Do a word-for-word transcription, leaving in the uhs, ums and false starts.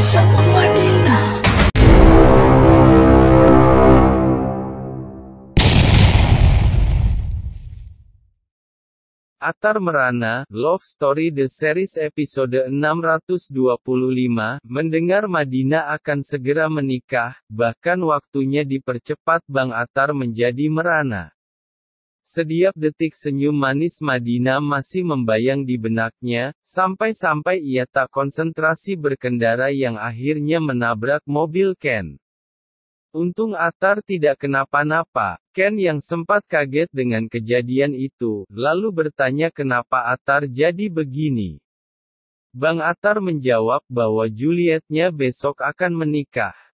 sama Madina. Attar Merana, Love Story The Series episode enam ratus dua puluh lima, mendengar Madina akan segera menikah, bahkan waktunya dipercepat. Bang Attar menjadi merana. Setiap detik senyum manis Madina masih membayang di benaknya, sampai-sampai ia tak konsentrasi berkendara yang akhirnya menabrak mobil Ken. Untung Attar tidak kenapa-napa. Ken yang sempat kaget dengan kejadian itu, lalu bertanya kenapa Attar jadi begini. Bang Attar menjawab bahwa Julietnya besok akan menikah.